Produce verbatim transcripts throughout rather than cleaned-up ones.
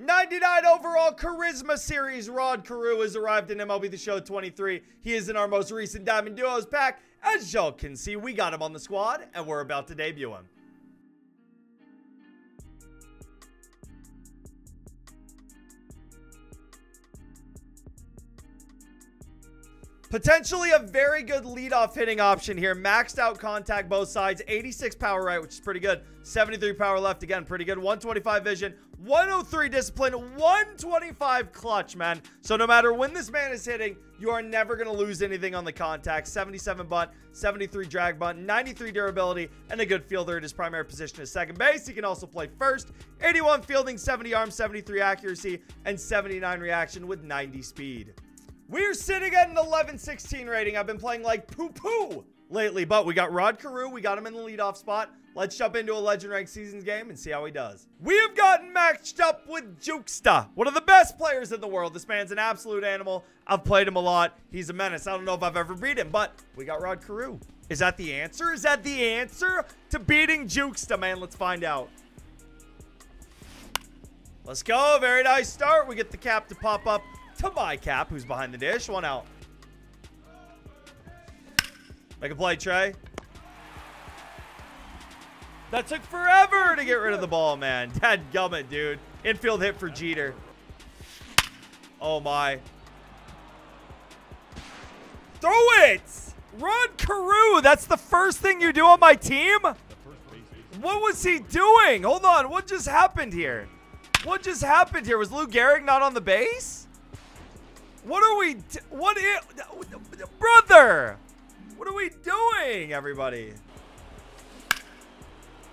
ninety-nine overall Charisma Series, Rod Carew has arrived in M L B The Show twenty-three. He is in our most recent Diamond Duos pack. As y'all can see, we got him on the squad, and we're about to debut him. Potentially a very good leadoff hitting option here. Maxed out contact both sides. eighty-six power right, which is pretty good. seventy-three power left, again, pretty good. one twenty-five vision, one oh three discipline, one twenty-five clutch, man. So no matter when this man is hitting, you are never going to lose anything on the contact. seventy-seven bunt, seventy-three drag bunt, ninety-three durability, and a good fielder at his primary position is second base. He can also play first. eighty-one fielding, seventy arm, seventy-three accuracy, and seventy-nine reaction with ninety speed. We're sitting at an eleven sixteen rating. I've been playing like poo-poo lately, but we got Rod Carew. We got him in the leadoff spot. Let's jump into a Legend Ranked Seasons game and see how he does. We have gotten matched up with Jukesta, one of the best players in the world. This man's an absolute animal. I've played him a lot. He's a menace. I don't know if I've ever beat him, but we got Rod Carew. Is that the answer? Is that the answer to beating Jukesta, man? Let's find out. Let's go. Very nice start. We get the cap to pop up to my cap, who's behind the dish. One out. Make a play, Trey. That took forever to get rid of the ball, man. Dadgummit, dude. Infield hit for Jeter. Oh, my. Throw it! Rod Carew! That's the first thing you do on my team? What was he doing? Hold on. What just happened here? What just happened here? Was Lou Gehrig not on the base? What are we, what is, brother, what are we doing, everybody?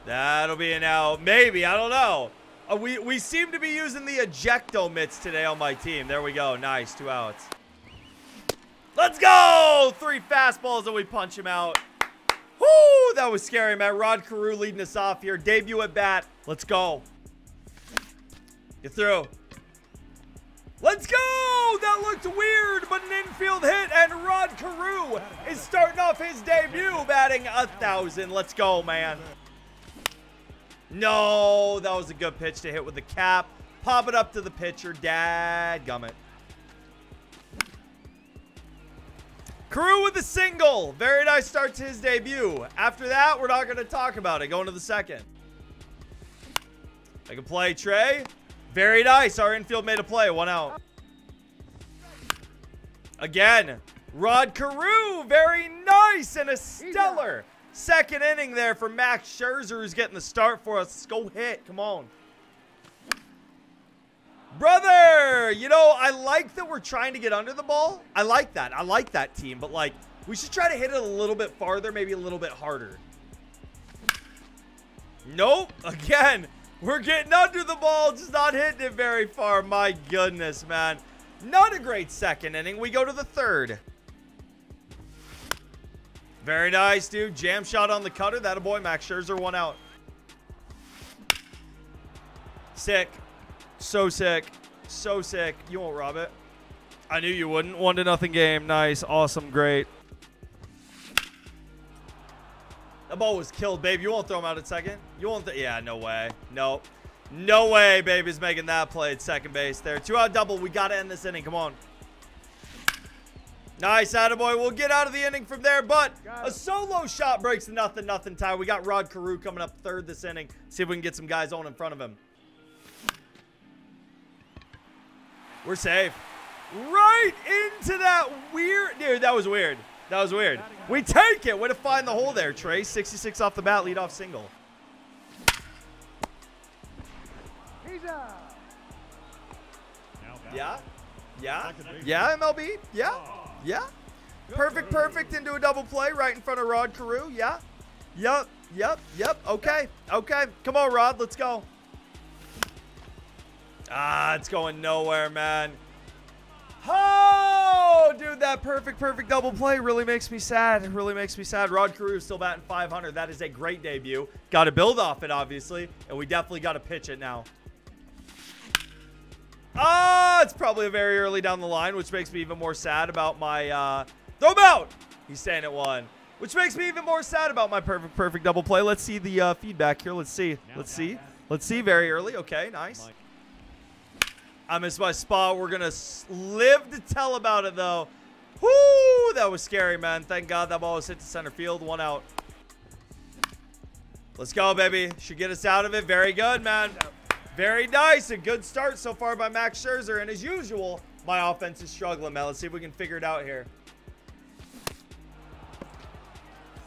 That'll be an out, maybe, I don't know. Uh, we, we seem to be using the ejecto mitts today on my team. There we go, nice, two outs. Let's go, three fastballs and we punch him out. Woo, that was scary, man. Rod Carew leading us off here, debut at bat, let's go. Get through. Let's go! That looked weird, but an infield hit, and Rod Carew is starting off his debut, batting a thousand. Let's go, man. No, that was a good pitch to hit with the cap. Pop it up to the pitcher. Dadgummit. Carew with a single. Very nice start to his debut. After that, we're not going to talk about it. Going to the second. Make a play, Trey. Very nice. Our infield made a play. One out. Again, Rod Carew. Very nice and a stellar second inning there for Max Scherzer, who's getting the start for us. Let's go hit. Come on. Brother, you know, I like that we're trying to get under the ball. I like that. I like that team. But, like, we should try to hit it a little bit farther, maybe a little bit harder. Nope. Again. We're getting under the ball, just not hitting it very far. My goodness, man. Not a great second inning. We go to the third. Very nice, dude. Jam shot on the cutter. That a boy, Max Scherzer, one out. Sick. So sick. So sick. You won't rob it. I knew you wouldn't. One to nothing game. Nice. Awesome. Great. That ball was killed, babe. You won't throw him out at second. You won't. Yeah, no way. No. No way, babe, is making that play at second base there. Two-out double. We got to end this inning. Come on. Nice, attaboy. We'll get out of the inning from there, but a solo shot breaks the nothing, nothing tie. We got Rod Carew coming up third this inning. See if we can get some guys on in front of him. We're safe. Right into that weird. Dude, that was weird. That was weird. We take it. Way to find the hole there, Trey. sixty-six off the bat, leadoff single. He's out. Yeah. Yeah. Yeah, M L B. Yeah. Yeah. Perfect, perfect into a double play right in front of Rod Carew. Yeah. Yep. Yep. Yep. Okay. Okay. Come on, Rod. Let's go. Ah, it's going nowhere, man. Oh, dude, that perfect, perfect double play really makes me sad. It really makes me sad. Rod Carew still batting five hundred. That is a great debut. Got to build off it, obviously, and we definitely got to pitch it now. Ah, it's probably very early down the line, which makes me even more sad about my uh, throw out. He's staying at one, which makes me even more sad about my perfect, perfect double play. Let's see the uh, feedback here. Let's see. Let's see. Let's see. Very early. Okay, nice. I missed my spot. We're going to live to tell about it, though. Whoo, that was scary, man. Thank God that ball was hit to center field. One out. Let's go, baby. Should get us out of it. Very good, man. Very nice. A good start so far by Max Scherzer. And as usual, my offense is struggling, man. Let's see if we can figure it out here.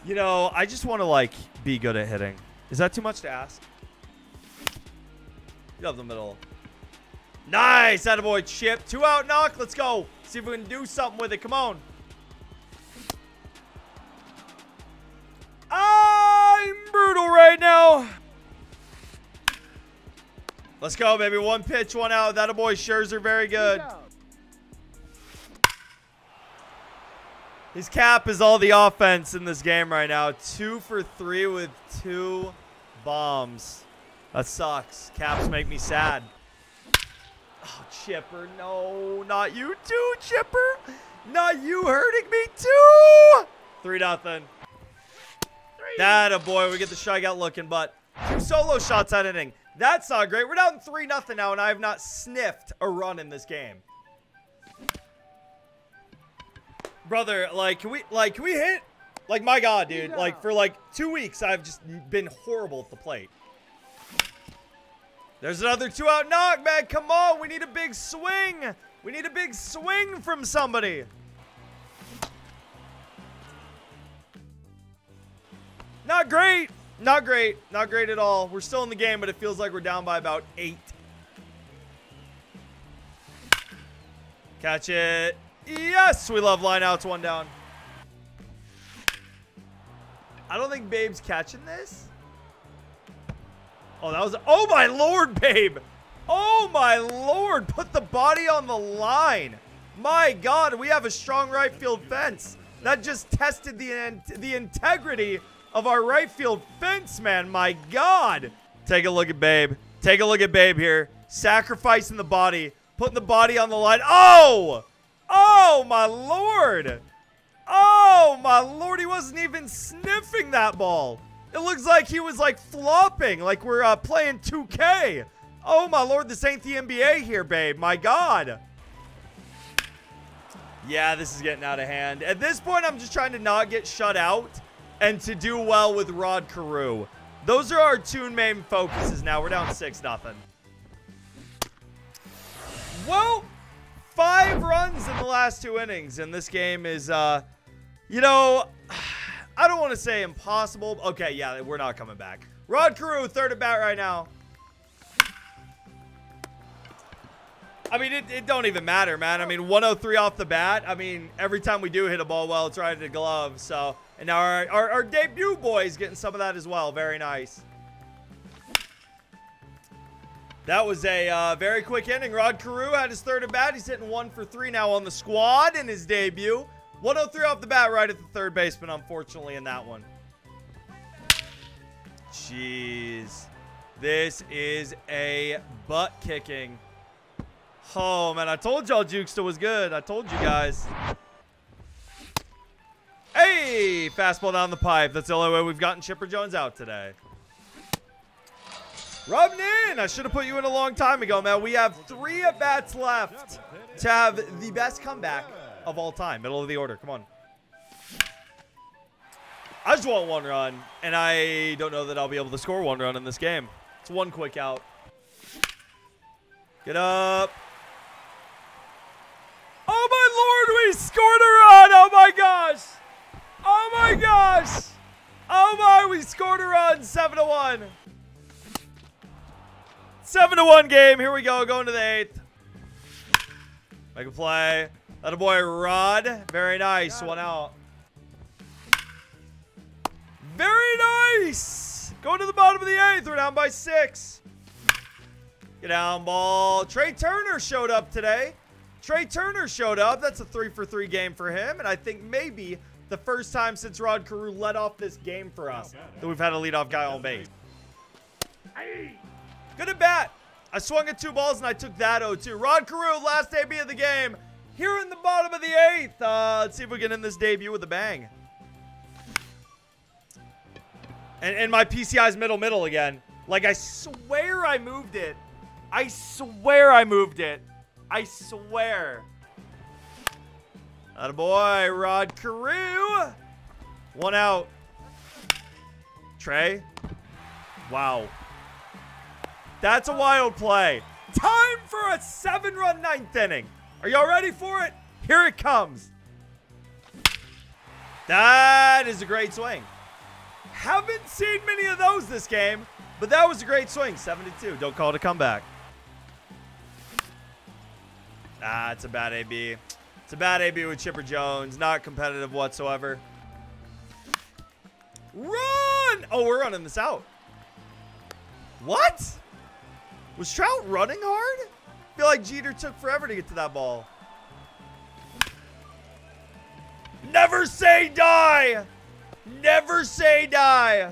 You know, I just want to, like, be good at hitting. Is that too much to ask? You love the middle. Nice. Attaboy, Chip. Two out, knock. Let's go. See if we can do something with it. Come on. I'm brutal right now. Let's go, baby. One pitch, one out. Attaboy, Scherzer. Very good. His cap is all the offense in this game right now. Two for three with two bombs. That sucks. Caps make me sad. Oh, Chipper. No, not you too, Chipper. Not you hurting me too. Three nothing. That a boy. We get the strikeout looking, but two solo shots at inning. That's not great. We're down three nothing now, and I have not sniffed a run in this game. Brother, like, can we, like, can we hit? Like, my God, dude. Like, for, like, two weeks, I've just been horrible at the plate. There's another two-out knock, man. Come on. We need a big swing. We need a big swing from somebody. Not great. Not great. Not great at all. We're still in the game, but it feels like we're down by about eight. Catch it. Yes, we love lineouts. One down. I don't think Babe's catching this. Oh, that was, oh my Lord, Babe. Oh my Lord, put the body on the line. My God, we have a strong right field fence. That just tested the, the integrity of our right field fence, man. My God. Take a look at Babe. Take a look at Babe here. Sacrificing the body, putting the body on the line. Oh, oh my Lord. Oh my Lord, he wasn't even sniffing that ball. It looks like he was, like, flopping, like we're uh, playing two K. Oh, my Lord, this ain't the N B A here, Babe. My God. Yeah, this is getting out of hand. At this point, I'm just trying to not get shut out and to do well with Rod Carew. Those are our two main focuses now. We're down six nothing. Well, five runs in the last two innings, and this game is, uh, you know... I don't want to say impossible. Okay, yeah, we're not coming back. Rod Carew, third at bat right now. I mean, it, it don't even matter, man. I mean, one oh three off the bat. I mean, every time we do hit a ball, well, it's right at the glove. So, and now our, our, our debut boy is getting some of that as well. Very nice. That was a uh, very quick inning. Rod Carew had his third at bat. He's hitting one for three now on the squad in his debut. one oh three off the bat right at the third baseman, unfortunately, in that one. Jeez. This is a butt kicking. Oh, man. I told y'all Jukesta was good. I told you guys. Hey, fastball down the pipe. That's the only way we've gotten Chipper Jones out today. Rubbing in. I should have put you in a long time ago, man. We have three at-bats left to have the best comeback of all time. Middle of the order. Come on. I just want one run, and I don't know that I'll be able to score one run in this game. It's one quick out. Get up. Oh, my Lord, we scored a run. Oh, my gosh. Oh, my gosh. Oh, my, we scored a run. seven to one. seven to one game. Here we go. Going to the eighth. Make a play. That a boy, Rod. Very nice. One out. Very nice. Going to the bottom of the eighth. We're down by six. Get down, ball. Trey Turner showed up today. Trey Turner showed up. That's a three for three game for him. And I think maybe the first time since Rod Carew led off this game for us that we've had a leadoff guy on base. Good at bat. I swung at two balls and I took that oh two. Rod Carew, last A B of the game. Here in the bottom of the eighth. Uh, let's see if we can end this debut with a bang. And, and my P C I's middle middle again. Like, I swear I moved it. I swear I moved it. I swear. Attaboy, Rod Carew. One out. Trey. Wow. That's a wild play. Time for a seven-run ninth inning. Are y'all ready for it? Here it comes. That is a great swing. Haven't seen many of those this game, but that was a great swing. seven to two. Don't call it a comeback. Ah, it's a bad A B. It's a bad A B with Chipper Jones. Not competitive whatsoever. Run! Oh, we're running this out. What? Was Trout running hard? I feel like Jeter took forever to get to that ball. Never say die. Never say die.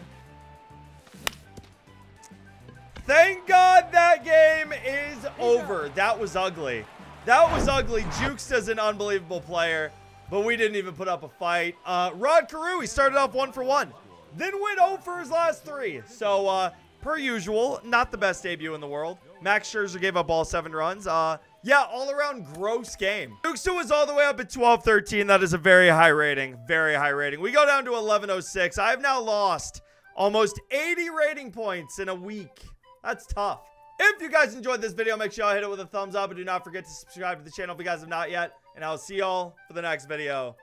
Thank God that game is over. That was ugly. That was ugly. Jukesta's an unbelievable player, but we didn't even put up a fight. Uh, Rod Carew, he started off one for one, then went zero for his last three. So, uh, per usual, not the best debut in the world. Max Scherzer gave up all seven runs. Uh, yeah, all around gross game. Jukesta was all the way up at twelve thirteen. That is a very high rating. Very high rating. We go down to eleven oh six. I have now lost almost eighty rating points in a week. That's tough. If you guys enjoyed this video, make sure y'all hit it with a thumbs up. And do not forget to subscribe to the channel if you guys have not yet. And I'll see y'all for the next video.